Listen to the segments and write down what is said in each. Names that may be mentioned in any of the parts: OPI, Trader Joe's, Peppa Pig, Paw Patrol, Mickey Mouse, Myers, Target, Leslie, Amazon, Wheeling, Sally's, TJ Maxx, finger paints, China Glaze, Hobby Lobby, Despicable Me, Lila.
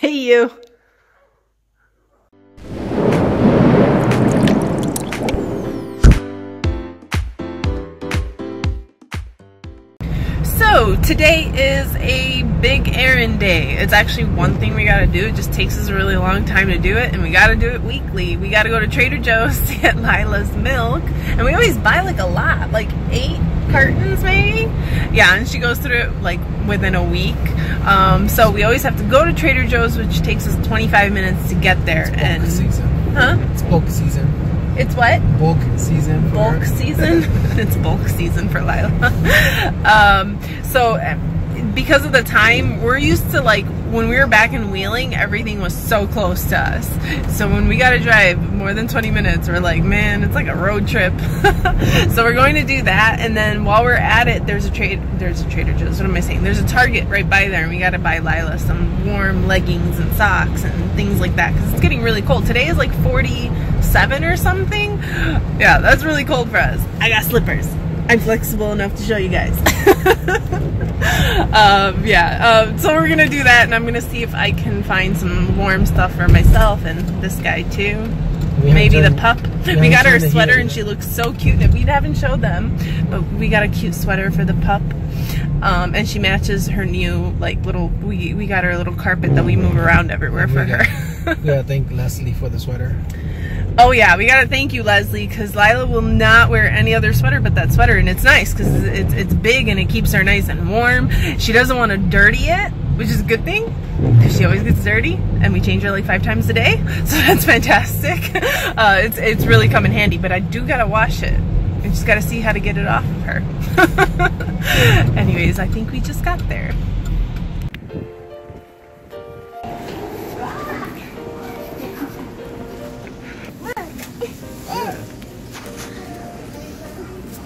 Hey, you. So today is a big errand day. It's actually one thing we gotta do. It just takes us a really long time to do it, and we gotta do it weekly. We gotta go to Trader Joe's to get Lila's milk, and we always buy like a lot, like 8 cartons maybe? Yeah, and she goes through it like within a week. So we always have to go to Trader Joe's, which takes us 25 minutes to get there. It's bulk season. Huh? It's bulk season. It's what? Bulk season. For bulk season? It's bulk season for Lila. So because of the time, we're used to, like, when we were back in Wheeling, everything was so close to us. So when we got to drive more than 20 minutes, we're like, man, it's like a road trip. So we're going to do that, and then while we're at it, there's a Trader Joe's. What am I saying? There's a Target right by there, and we got to buy Lila some warm leggings and socks and things like that because it's getting really cold. Today is like 47 or something. Yeah, that's really cold for us. I got slippers. I'm flexible enough to show you guys. So we're gonna do that, and I'm gonna see if I can find some warm stuff for myself and this guy too. Maybe the pup. We got her a sweater and she looks so cute. We haven't showed them, but we got a cute sweater for the pup. And she matches her new, like, little, we got her a little carpet that we move around everywhere for her. We gotta thank Leslie for the sweater. Oh yeah, we gotta thank you, Leslie, because Lila will not wear any other sweater but that sweater, and it's nice because it's big and it keeps her nice and warm. She doesn't want to dirty it, which is a good thing because she always gets dirty, and we change her like 5 times a day, so that's fantastic. It's really come in handy, but I do gotta wash it. I just gotta see how to get it off of her. Anyways, I think we just got there.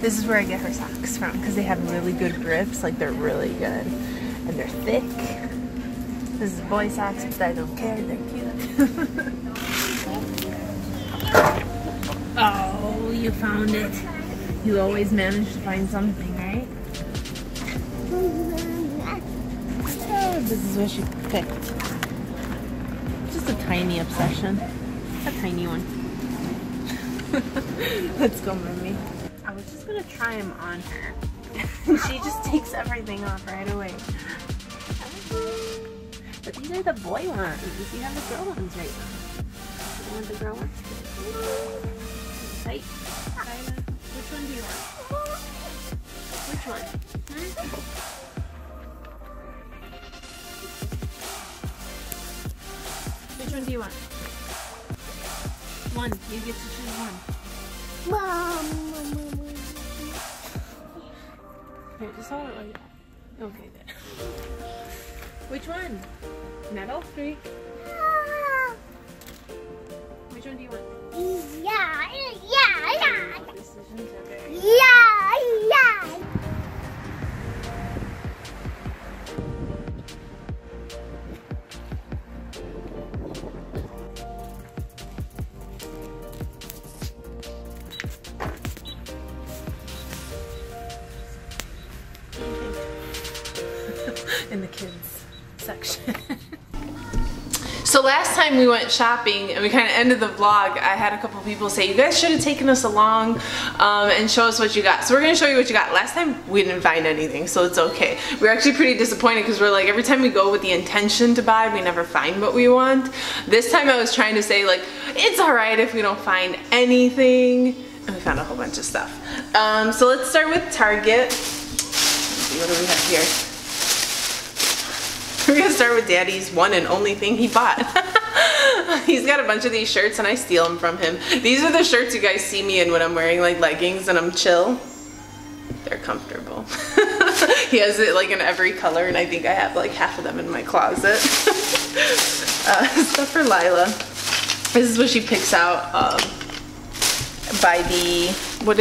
This is where I get her socks from because they have really good grips, like they're really good, and they're thick. This is boy socks, but I don't care, they're cute. Oh, you found it. You always manage to find something, right? Oh, this is what she picked. Just a tiny obsession. A tiny one. Let's go, mommy. I was just gonna try them on her. She just takes everything off right away. But these are the boy ones. You have the girl ones right now. You want the girl ones? Tight. Which one do you want? Which one? Hmm? Which one do you want? One. You get to choose one. Mom. Here, just hold it like that. Okay, then. Which one? Not all three. Ah. Which one do you want? Yeah. Decisions are very... in the kids section. So last time we went shopping and we kind of ended the vlog, I had a couple people say, you guys should have taken us along and show us what you got. So we're gonna show you what you got. Last time we didn't find anything, so it's okay. We're actually pretty disappointed because we're like, every time we go with the intention to buy, we never find what we want. This time I was trying to say, like, it's all right if we don't find anything. And we found a whole bunch of stuff. So let's start with Target. Let's see, what do we have here? We're gonna start with Daddy's one and only thing he bought. He's got a bunch of these shirts and I steal them from him. These are the shirts you guys see me in when I'm wearing like leggings and I'm chill. They're comfortable. He has it like in every color, and I think I have like half of them in my closet. Stuff for Lila. This is what she picks out by the, what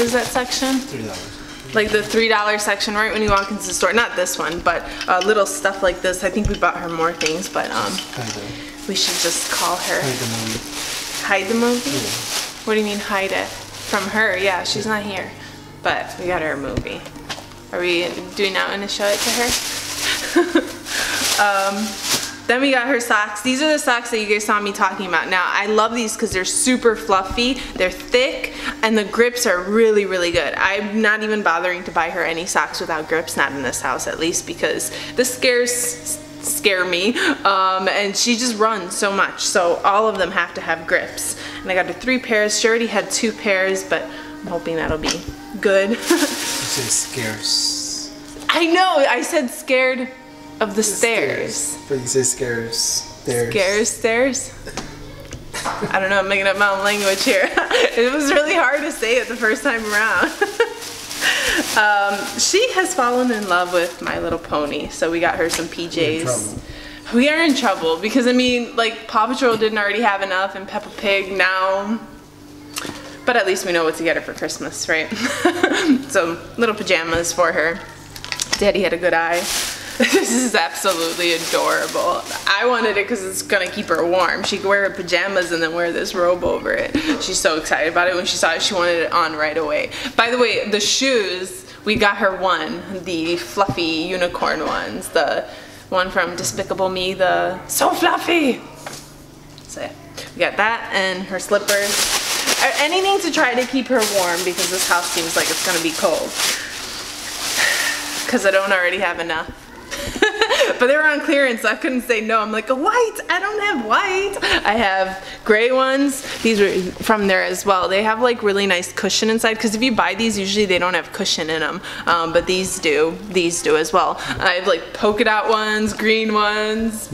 is that section? $3. Like the $3 section right when you walk into the store. Not this one, but little stuff like this. I think we bought her more things, but we should just call her. Hide the movie. Hide the movie? Yeah. What do you mean hide it? From her, yeah, she's not here. But we got her a movie. Are we not gonna show it to her? Then we got her socks. These are the socks that you guys saw me talking about. Now, I love these because they're super fluffy, they're thick, and the grips are really, really good. I'm not even bothering to buy her any socks without grips, not in this house at least, because the scare me, and she just runs so much, so all of them have to have grips. And I got her 3 pairs. She already had 2 pairs, but I'm hoping that'll be good. You said scarce. I know, I said scared of the stairs. But you said scarce stairs. Scarce stairs? I don't know, I'm making up my own language here. It was really hard to say it the first time around. She has fallen in love with My Little Pony, so we got her some PJs. We are in trouble because, I mean, like, Paw Patrol didn't already have enough, and Peppa Pig now. But at least we know what to get her for Christmas, right? So, little pajamas for her. Daddy had a good eye. This is absolutely adorable. I wanted it because it's gonna keep her warm. She could wear her pajamas and then wear this robe over it. She's so excited about it. When she saw it, she wanted it on right away. By the way, the shoes, we got her one, the fluffy unicorn ones. The one from Despicable Me, the so fluffy. So yeah, we got that and her slippers. Anything to try to keep her warm because this house seems like it's gonna be cold. Cause I don't already have enough. But they were on clearance, so I couldn't say no. I'm like, a white? I don't have white. I have gray ones. These were from there as well. They have like really nice cushion inside, because if you buy these, usually they don't have cushion in them. But these do as well. I have like polka dot ones, green ones,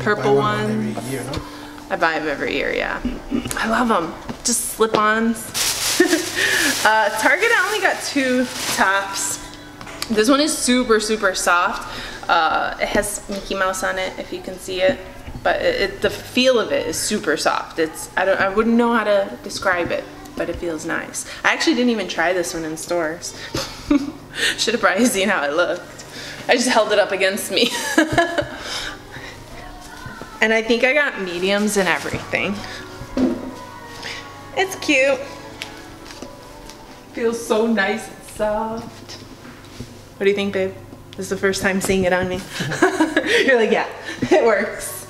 purple ones. Every year, no? I buy them every year, yeah. I love them. Just slip-ons. Target, I only got 2 tops. This one is super, super soft. It has Mickey Mouse on it, if you can see it, but the feel of it is super soft. I wouldn't know how to describe it, but it feels nice. I actually didn't even try this one in stores. Should have probably seen how it looked. I just held it up against me. And I think I got mediums and everything. It's cute. Feels so nice and soft. What do you think, babe? This is the first time seeing it on me. You're like, yeah, it works.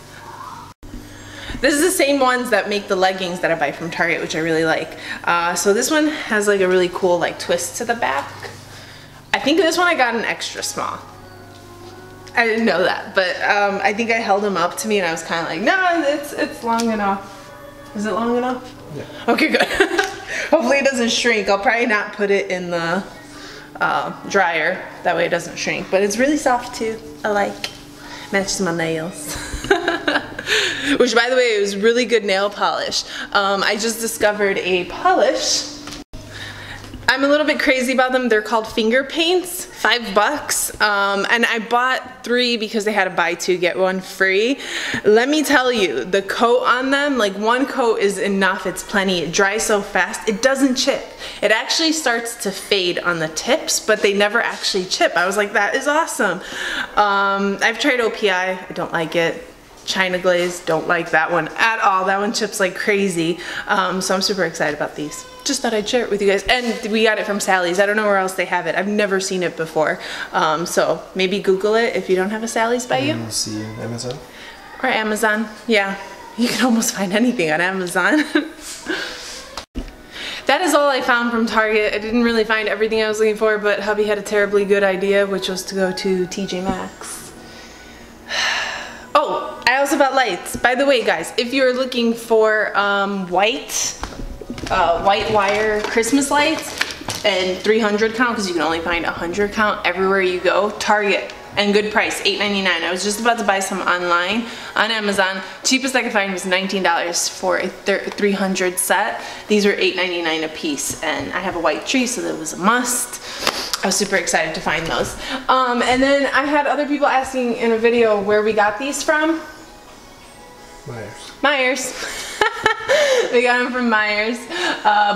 This is the same ones that make the leggings that I buy from Target, which I really like. So this one has like a really cool like twist to the back. I think this one I got an extra small. I didn't know that, but I think I held them up to me and I was kind of like, no, it's long enough. Is it long enough? Yeah. Okay, good. Hopefully it doesn't shrink. I'll probably not put it in the dryer, that way it doesn't shrink, but it's really soft too. I like, matches my nails. Which, by the way, it was really good nail polish. I just discovered a polish. I'm a little bit crazy about them. They're called finger paints, $5. And I bought 3 because they had a buy 2 get 1 free. Let me tell you, the coat on them, like 1 coat is enough, it's plenty. It dries so fast, it doesn't chip. It actually starts to fade on the tips, but they never actually chip. I was like, that is awesome. I've tried OPI, I don't like it. China Glaze, don't like that one at all. That one chips like crazy. So I'm super excited about these. Just thought I'd share it with you guys. And we got it from Sally's. I don't know where else they have it. I've never seen it before. So maybe Google it if you don't have a Sally's by you. We'll see you on Amazon. Or Amazon, yeah. You can almost find anything on Amazon. That is all I found from Target. I didn't really find everything I was looking for, but hubby had a terribly good idea, which was to go to TJ Maxx. Oh, I also bought lights. By the way, guys, if you're looking for white wire Christmas lights and 300 count, because you can only find 100 count everywhere you go, Target, and good price, $8.99. I was just about to buy some online on Amazon. Cheapest I could find was $19 for a 300 set. These were $8.99 a piece, and I have a white tree, so that was a must. I was super excited to find those. And then I had other people asking in a video where we got these from. Myers. We got them from Myers,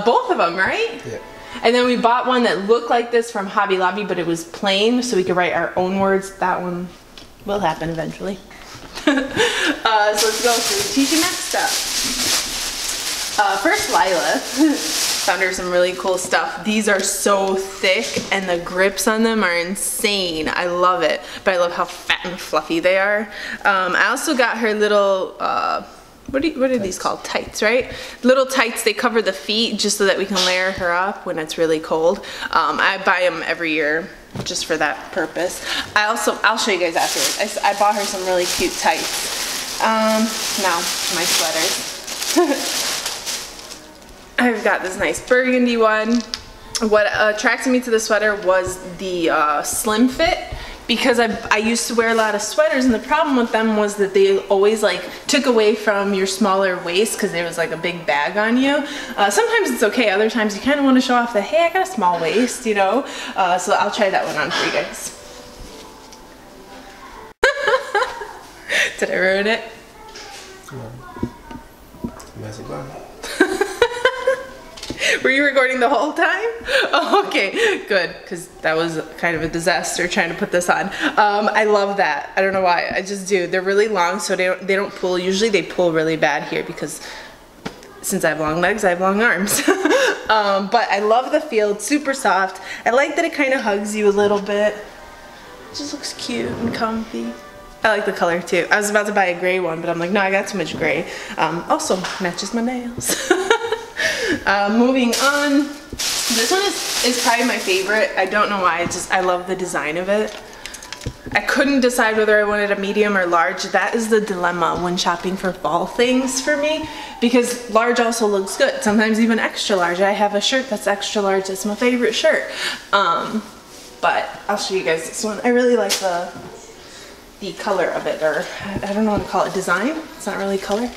both of them, right? Yeah. And then we bought one that looked like this from Hobby Lobby, but it was plain, so we could write our own words. That one will happen eventually. So let's go through TJ Maxx stuff. First, Lila. found her some really cool stuff. These are so thick and the grips on them are insane. I love it, but I love how fat and fluffy they are. I also got her little, what are these called? Tights, right? Little tights, they cover the feet just so that we can layer her up when it's really cold. I buy them every year just for that purpose. I also, I'll show you guys afterwards. I bought her some really cute tights. Now, my sweaters. I've got this nice burgundy one. What attracted me to the sweater was the slim fit, because I used to wear a lot of sweaters, and the problem with them was that they always like took away from your smaller waist because there was like a big bag on you. Sometimes it's okay, other times you kind of want to show off that, hey, I got a small waist, you know? So I'll try that one on for you guys. Did I ruin it? No. Were you recording the whole time? Oh, okay, good, because that was kind of a disaster trying to put this on. I love that. I don't know why, I just do. They're really long, so they don't pull. Usually they pull really bad here because since I have long legs, I have long arms. But I love the feel, it's super soft. I like that it kind of hugs you a little bit. It just looks cute and comfy. I like the color too. I was about to buy a gray one, but I'm like, no, I got too much gray. Also matches my nails. Moving on, this one is probably my favorite. I don't know why, I love the design of it. I couldn't decide whether I wanted a medium or large. That is the dilemma when shopping for fall things for me, because large also looks good, sometimes even extra large. I have a shirt that's extra large, it's my favorite shirt. But I'll show you guys this one. I really like the color of it, or I don't know what to call it, design? It's not really color.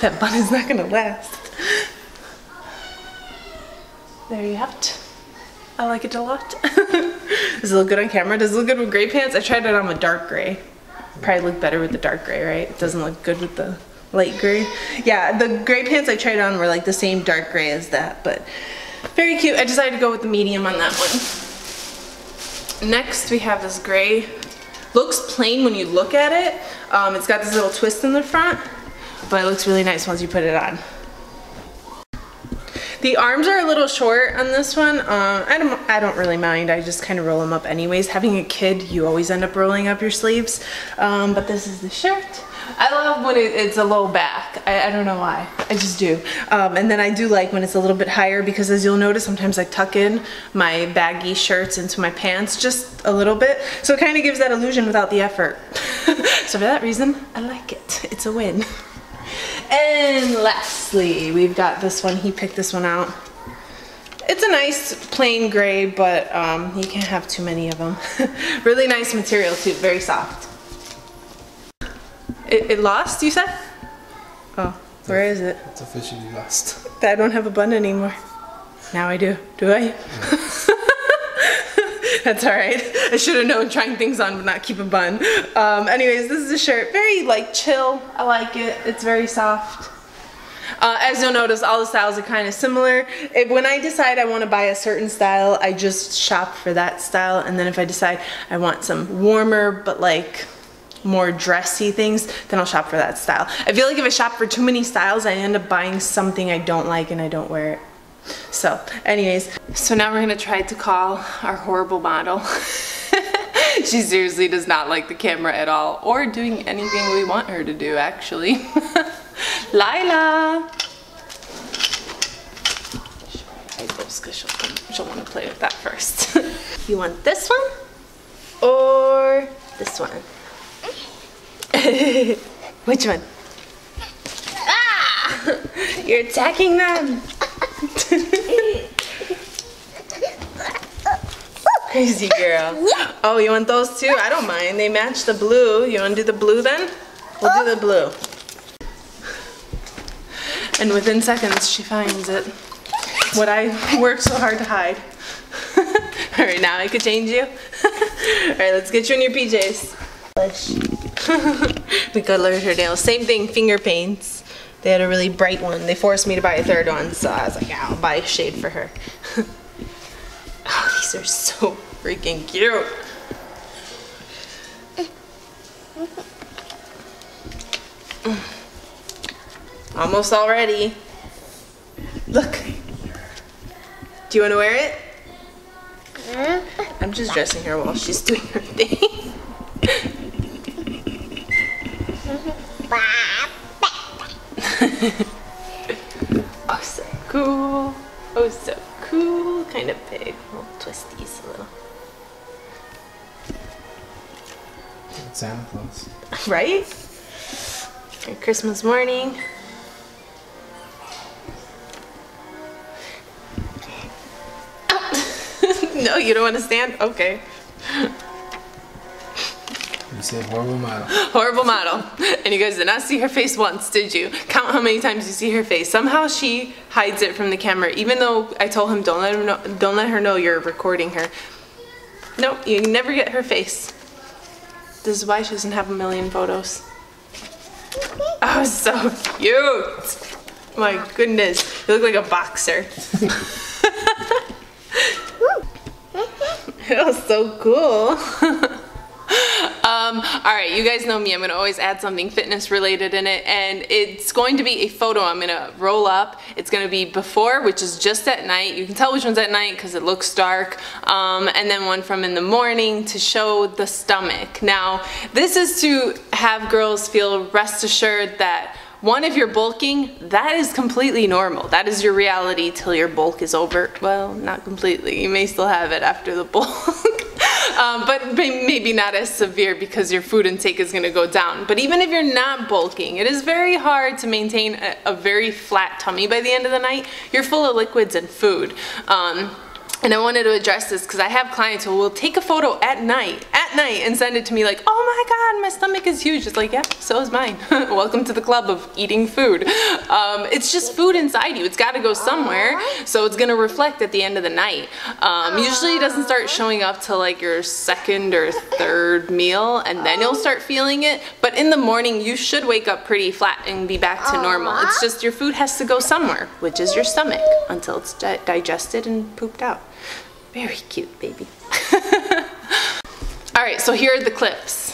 That bun is not gonna last. There you have it. I like it a lot. Does it look good on camera? Does it look good with gray pants? I tried it on with dark gray. Probably look better with the dark gray, right? It doesn't look good with the light gray. Yeah, the gray pants I tried on were like the same dark gray as that, but very cute. I decided to go with the medium on that one. Next, we have this gray. Looks plain when you look at it. It's got this little twist in the front, but it looks really nice once you put it on. The arms are a little short on this one. I don't really mind. I just kind of roll them up anyways. Having a kid, you always end up rolling up your sleeves. But this is the shirt. I love when it's a low back. I don't know why, I just do. And then I do like when it's a little bit higher, because as you'll notice, sometimes I tuck in my baggy shirts into my pants just a little bit. So it kind of gives that illusion without the effort. So for that reason, I like it. It's a win. And lastly, we've got this one. He picked this one out. It's a nice plain gray, but you can't have too many of them. Really nice material too, very soft. It lost, you said? Oh, where is it? It's officially lost. I don't have a bun anymore. Now I do. Do I? Yeah. That's all right. I should have known trying things on would not keep a bun. Anyways, this is a shirt. Very like chill. I like it. It's very soft. As you'll notice, all the styles are kind of similar. When I decide I want to buy a certain style, I just shop for that style. And then if I decide I want some warmer but like more dressy things, then I'll shop for that style. I feel like if I shop for too many styles, I end up buying something I don't like and I don't wear it. So anyways, so now we're gonna try to call our horrible model. She seriously does not like the camera at all, or doing anything we want her to do, actually. Lila! She'll hide those because she'll want to play with that first. You want this one or this one? Which one? Ah! You're attacking them! Crazy girl. Oh, you want those too? I don't mind. They match the blue. You want to do the blue then? We'll do the blue. And within seconds, she finds it. What I worked so hard to hide. All right, now I could change you. All right, let's get you in your PJs. We colored her nails. Same thing, finger paints. They had a really bright one. They forced me to buy a third one, so I was like, yeah, I'll buy a shade for her. Oh, these are so freaking cute. Almost already. Look. Do you want to wear it? I'm just dressing her while she's doing her thing. Oh, so cool. Oh, so cool. Kind of big. We'll twist these a little. It's Santa Claus. Right? Merry Christmas morning. No, you don't want to stand? Okay. You said horrible model. Horrible model. And you guys did not see her face once, did you? Count how many times you see her face. Somehow she hides it from the camera, even though I told him don't let her know you're recording her. Nope, you never get her face. This is why she doesn't have a million photos. Oh, so cute. My goodness. You look like a boxer. It was so cool. Alright, you guys know me. I'm going to always add something fitness related in it. And it's going to be a photo I'm going to roll up. It's going to be before, which is just at night. You can tell which one's at night because it looks dark. And then one from in the morning to show the stomach. Now, this is to have girls feel rest assured that one, if you're bulking, that is completely normal. That is your reality till your bulk is over. Well, not completely. You may still have it after the bulk. But maybe not as severe because your food intake is going to go down. But even if you're not bulking, it is very hard to maintain a very flat tummy by the end of the night. You're full of liquids and food. And I wanted to address this because I have clients who will take a photo at night and send it to me like, oh my God, my stomach is huge. It's like, yeah, so is mine. Welcome to the club of eating food. It's just food inside you. It's got to go somewhere. So it's going to reflect at the end of the night. Usually it doesn't start showing up till like your second or third meal and then you'll start feeling it. But in the morning, you should wake up pretty flat and be back to normal. It's just your food has to go somewhere, which is your stomach until it's digested and pooped out. Very cute, baby. All right, so here are the clips.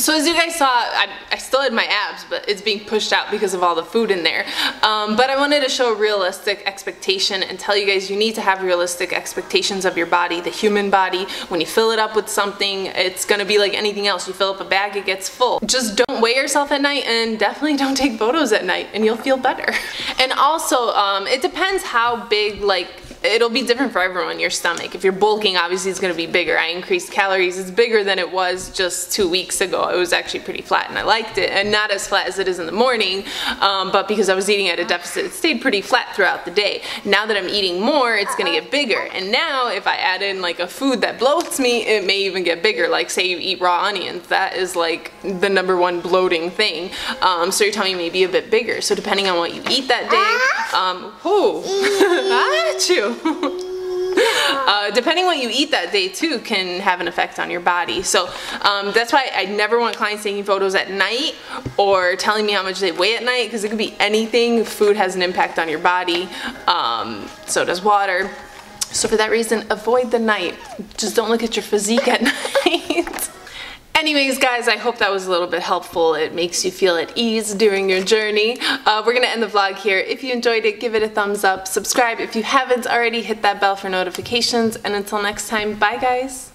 So as you guys saw, I still had my abs, but it's being pushed out because of all the food in there. But I wanted to show realistic expectation and tell you guys you need to have realistic expectations of your body, the human body. When you fill it up with something, it's going to be like anything else. You fill up a bag, it gets full. Just don't weigh yourself at night and definitely don't take photos at night and you'll feel better. And also, it depends how big, like, it'll be different for everyone, your stomach. If you're bulking, obviously it's going to be bigger. I increased calories. It's bigger than it was just 2 weeks ago. It was actually pretty flat and I liked it. And not as flat as it is in the morning, but because I was eating at a deficit, it stayed pretty flat throughout the day. Now that I'm eating more, it's going to get bigger. And now if I add in like a food that bloats me, it may even get bigger. Like say you eat raw onions. That is like the #1 bloating thing. So your tummy may be a bit bigger. So depending on what you eat that day, depending what you eat that day too can have an effect on your body. So that's why I never want clients taking photos at night or telling me how much they weigh at night because it could be anything. Food has an impact on your body, so does water. So for that reason, avoid the night. Just don't look at your physique at night. Anyways, guys, I hope that was a little bit helpful. It makes you feel at ease during your journey. We're going to end the vlog here. If you enjoyed it, give it a thumbs up. Subscribe if you haven't already. Hit that bell for notifications. And until next time, bye, guys.